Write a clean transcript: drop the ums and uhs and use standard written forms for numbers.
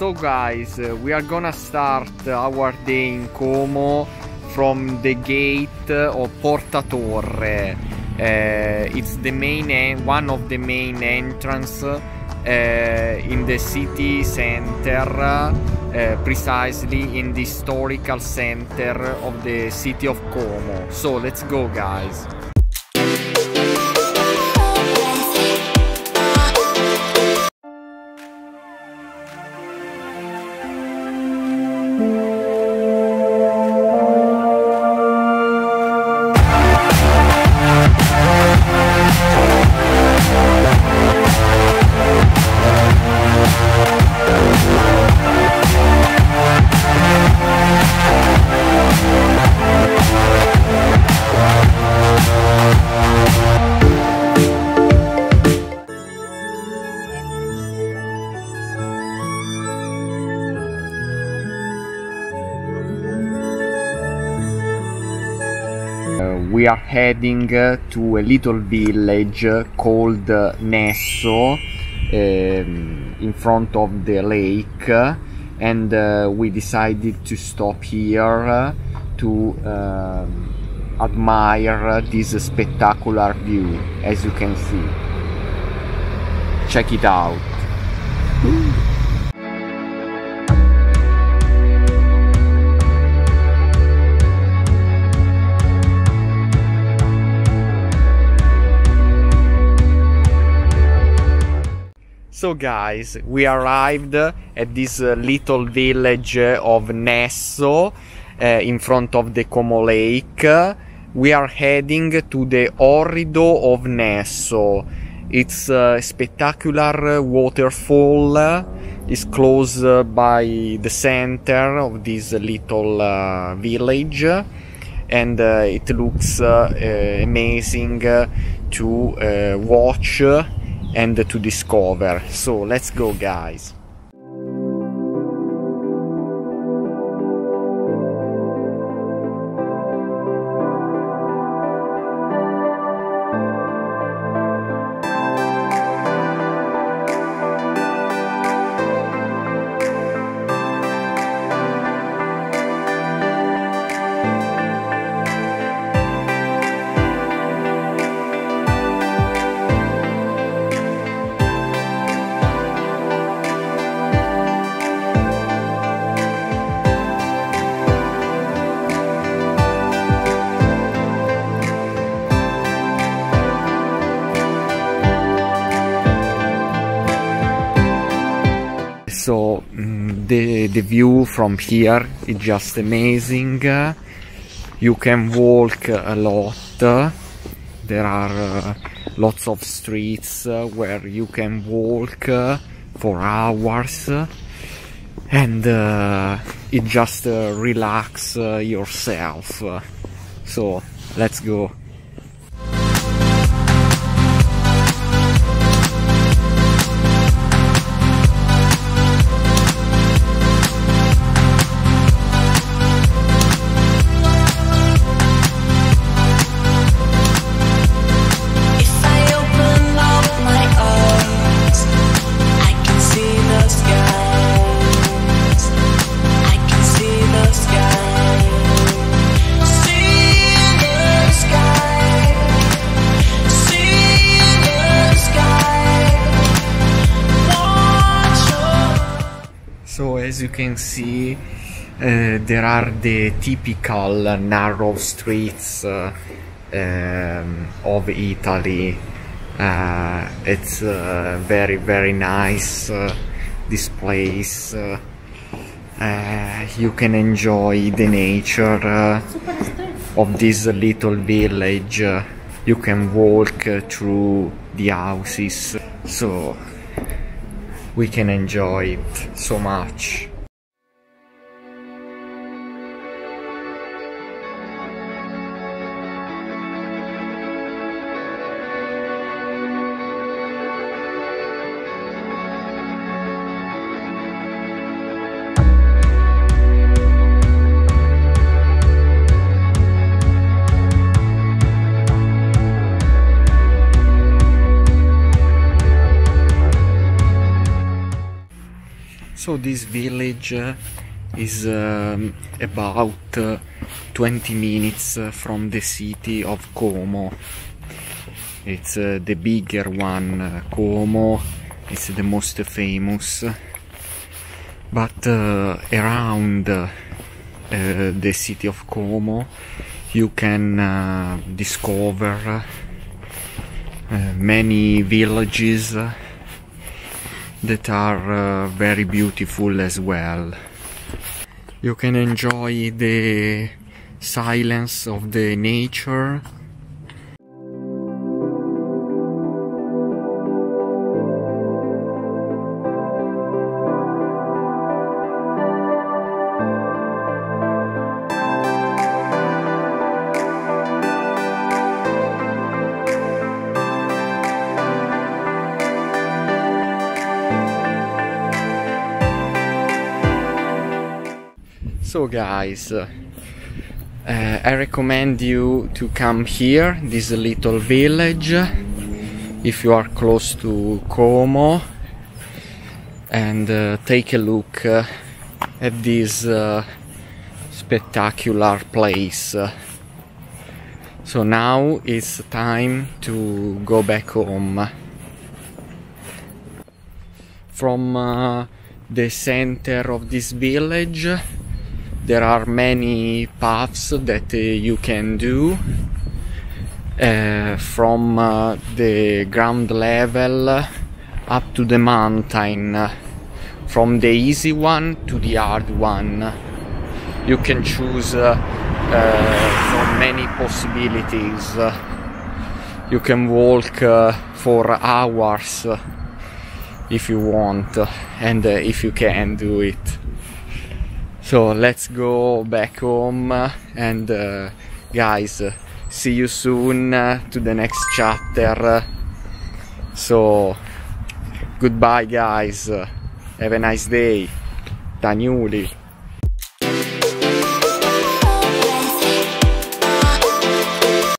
So guys, we are gonna start our day in Como from the gate of Porta Torre. It's the one of the main entrance in the city center, precisely in the historical center of the city of Como. So let's go, guys. We are heading to a little village called Nesso, in front of the lake, and we decided to stop here to admire this spectacular view. As you can see, check it out. So guys, we arrived at this little village of Nesso, in front of the Como Lake. We are heading to the Orrido of Nesso. It's a spectacular waterfall. It's close by the center of this little village, and it looks amazing to watch and to discover. So let's go, guys. So the view from here is just amazing. You can walk a lot. There are lots of streets where you can walk for hours, and it just relax yourself. So let's go. So as you can see, there are the typical narrow streets of Italy. It's very, very nice, this place. You can enjoy the nature of this little village. You can walk through the houses. So we can enjoy it so much. So this village is about 20 minutes from the city of Como. It's the bigger one, Como. It's the most famous, but around the city of Como you can discover many villages that are very beautiful as well. You can enjoy the silence of the nature. So guys, I recommend you to come here, this little village, if you are close to Como, and take a look at this spectacular place. So now it's time to go back home. From the center of this village there are many paths that you can do. From the ground level up to the mountain, from the easy one to the hard one. You can choose from many possibilities. You can walk for hours if you want, and if you can do it. So let's go back home, and guys, see you soon to the next chapter. So goodbye guys, have a nice day. Daniuly.